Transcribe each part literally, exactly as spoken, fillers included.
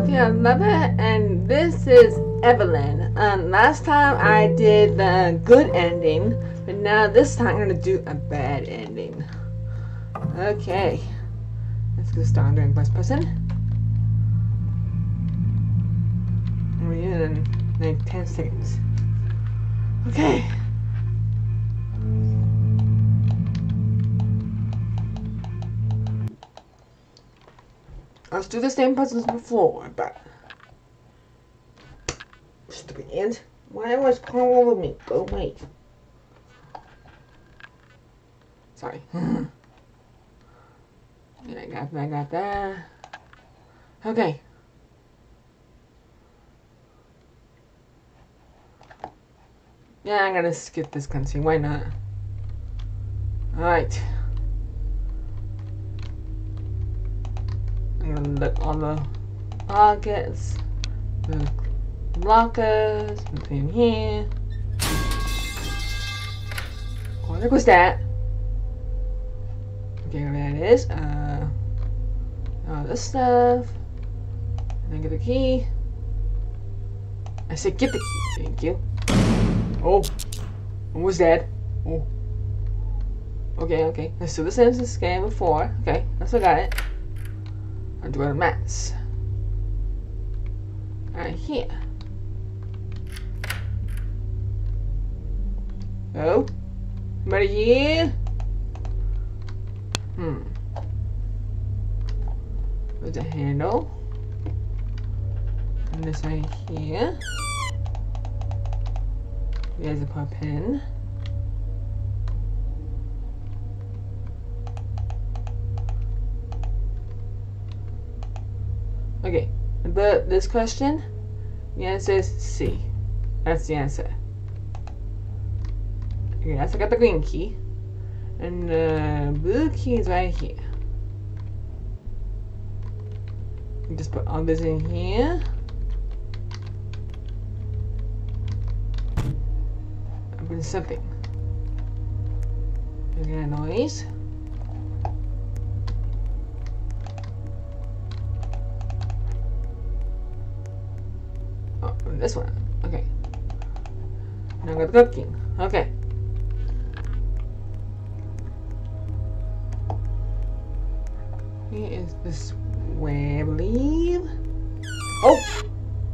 up here another, and this is Evelyn. Um, last time I did the good ending, but now this time I'm going to do a bad ending. Okay, let's go start doing first person. We're in like ten seconds. Okay. Let's do the same puzzles before, but stupid ant. Why was crawling all over me? Go away. Sorry. And I got that, I got that. Okay. Yeah, I'm gonna skip this country. Why not? Alright. I'm gonna look on the pockets, the lockers, between here. Oh, there goes that. Okay, where that is. Uh, all this stuff. And then get the key. I said get the key. Thank you. Oh, almost dead. Oh. Okay, okay. Let's do the same as this game before. Okay, I still got it. I'll do a mess. Right here. Oh, anybody here? Hmm. With the handle. And this right here. There's a pop pin. Okay, but this question, the answer is C. That's the answer. Okay, that's I got the green key. And the blue key is right here. Just put all this in here. Open something. Make a noise. This one. Okay. Now I got the cooking. Okay. Here is this way, I believe. Oh!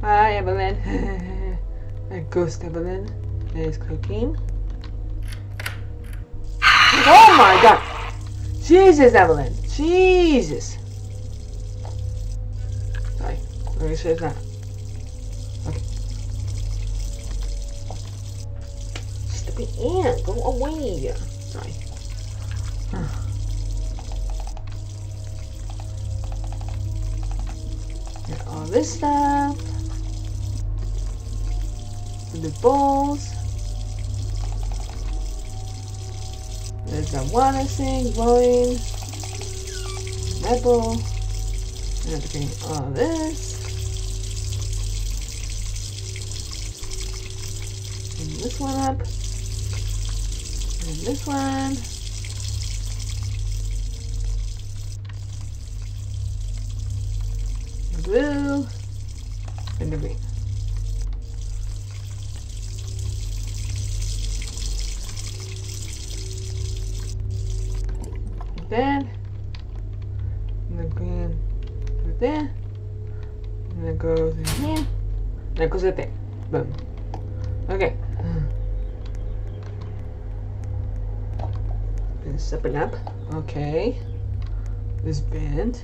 Hi, Evelyn. A ghost Evelyn. There's cooking. Oh my god! Jesus, Evelyn! Jesus! Sorry. Let me say that. Yeah, go away. Sorry. Got all this stuff. The bowls. There's a water sink going. Apple. And everything. All this. And this one up. And this one. The blue. And the green. Like that. And the green. Like that. And it goes in here. And it goes right there. Boom. Okay. Stepping up. Okay. This band.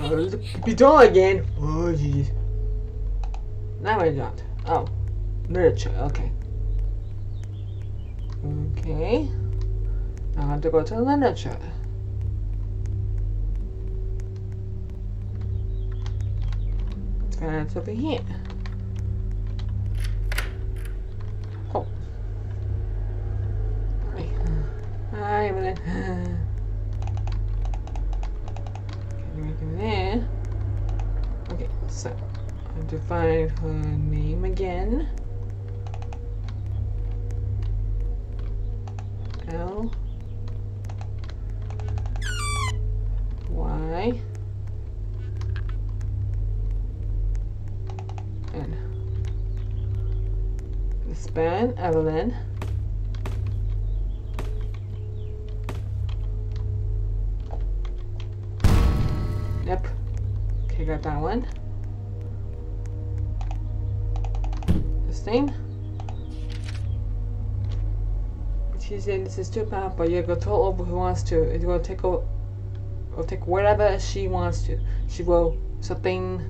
Oh, there's a creepy doll again. Oh, jeez. Now I don't. Oh. Literature. Okay. Okay. Now I have to go to literature. That's over here. To find her name again. L. Y. husband, Evelyn. Yep. Okay, got that one. This thing. She's saying this is too powerful. You go tell over who wants to. It will take over, will take whatever she wants to. She will something.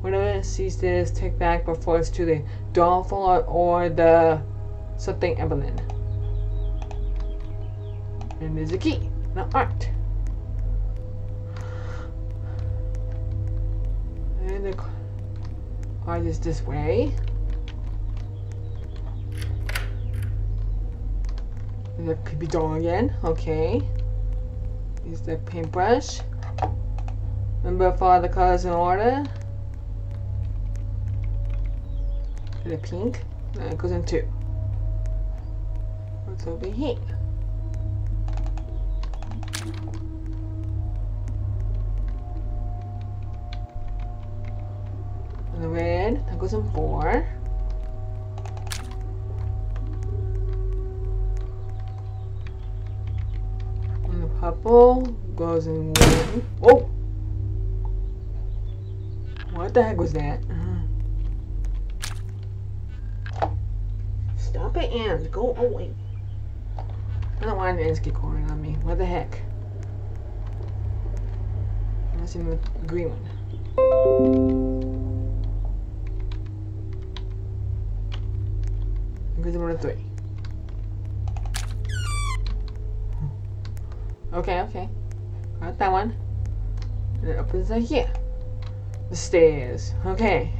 Whenever she says take back before it's too late. Don't follow or the something Evelyn. And there's a key. Now art. And the art is this way. That could be done again. Okay. Use the paintbrush. Remember, follow the colors in order. The pink. That goes in two. What's over here? And the red. That goes in four. Purple goes in one. Oh! What the heck was that? Uh-huh. Stop it, ants. Go away. I don't want the ants to keep calling on me. What the heck? That's in the green one. Goes in one of three. Okay, okay. Got that one. And it opens right here. The stairs. Okay.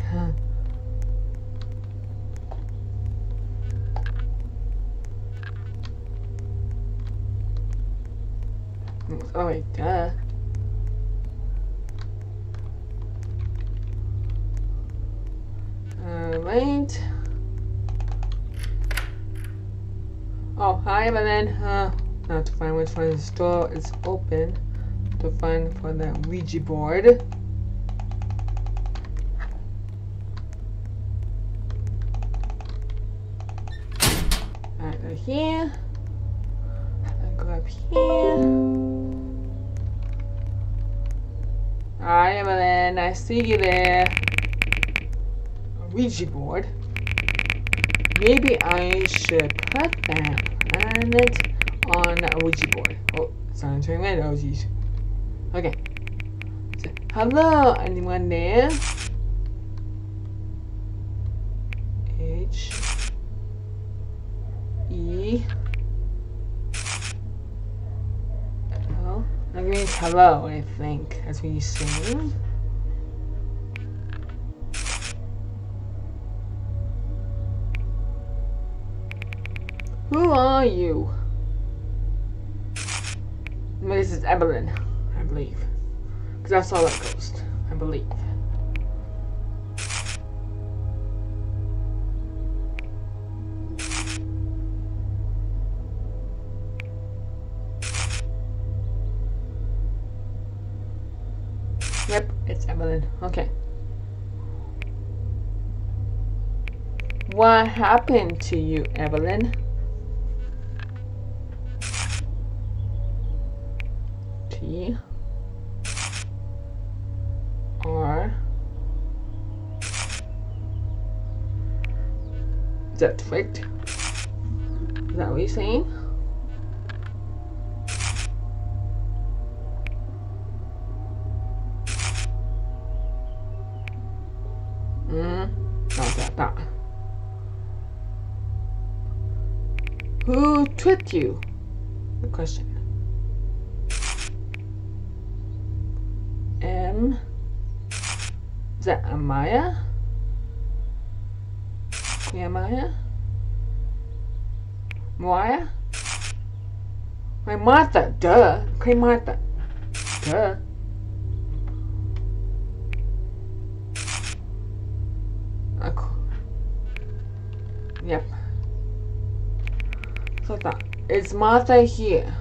Oh, wait, duh. Alright. Oh, hi, Evelyn. Uh, Now to find which one is door is open, to find for the Ouija board. Alright, right here. I go up here. Alright, Evelyn, I see you there. Ouija board. Maybe I should put that on it. On a Ouija board. Oh, it's not entering red. Oh, geez. Okay. So, hello, anyone there? H. E. L. That means hello, I think. That's what you say. Who are you? This is Evelyn, I believe. Because I saw that ghost, I believe. Yep, it's Evelyn. Okay. What happened to you, Evelyn? Or is that tricked? Is that what you're saying? Mm, not that, that. Who tricked you? Good question. Is that Amaya? Yeah, Amaya? Mariah? My Martha, duh. Okay, Martha. Duh. Okay. Yep. So that. Is Martha here?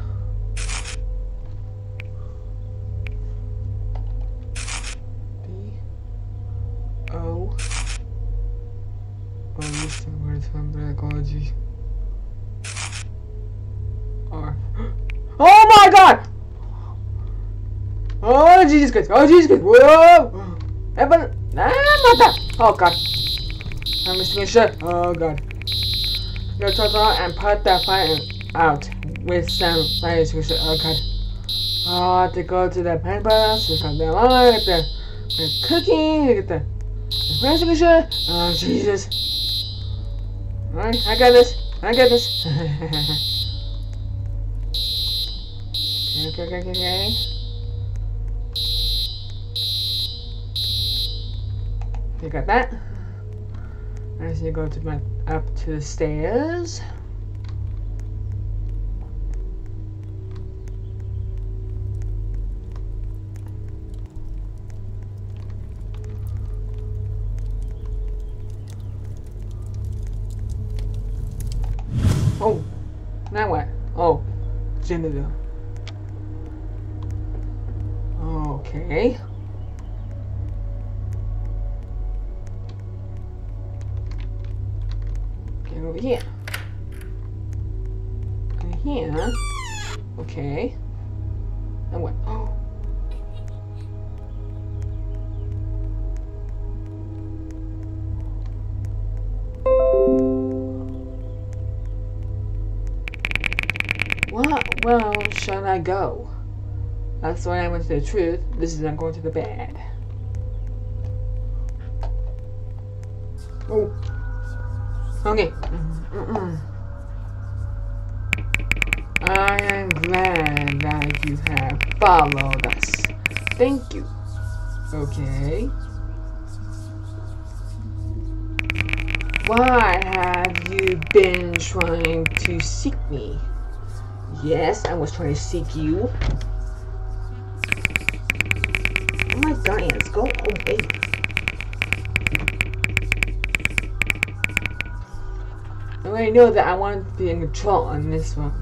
Jesus Christ! Oh Jesus Christ! Whoa! Evelyn! Ah, Martha! Oh God! I'm missing a shirt. Oh God! Go to the door and put that fire out with some fire extinguisher. Oh God! Oh, I have to go to the pan box. Look at the line. Look at the cooking. Look at the fire extinguisher. Oh Jesus! All right, I got this. I got this. Okay, okay, okay, okay. You got that. I see you go to my up to the stairs. Oh, now what? Oh, janitor. Okay. Get over here. And here. Okay. And what? Oh. What? Well, shall I go? That's why I went to the truth. This is not going to the bad. Oh. Okay. Mm-mm. I am glad that you have followed us. Thank you. Okay. Why have you been trying to seek me? Yes, I was trying to seek you. Oh my God, let's go away. I already know that I want to be in control on this one.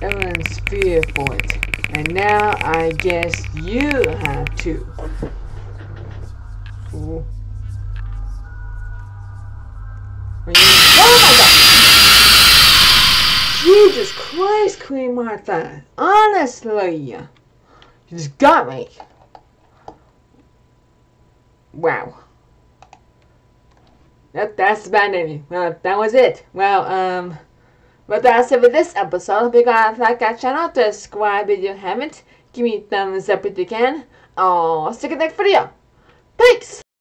Everyone's fear for it. And now I guess you have to. Ooh. Oh my God! Jesus Christ, Queen Martha! Honestly! You just got me. Wow. That that's about it. Well, that was it. Well, um, but that's it for this episode. Hope you guys like our channel. Subscribe if you haven't. Give me a thumbs up if you can. Oh, stick it next video. Thanks.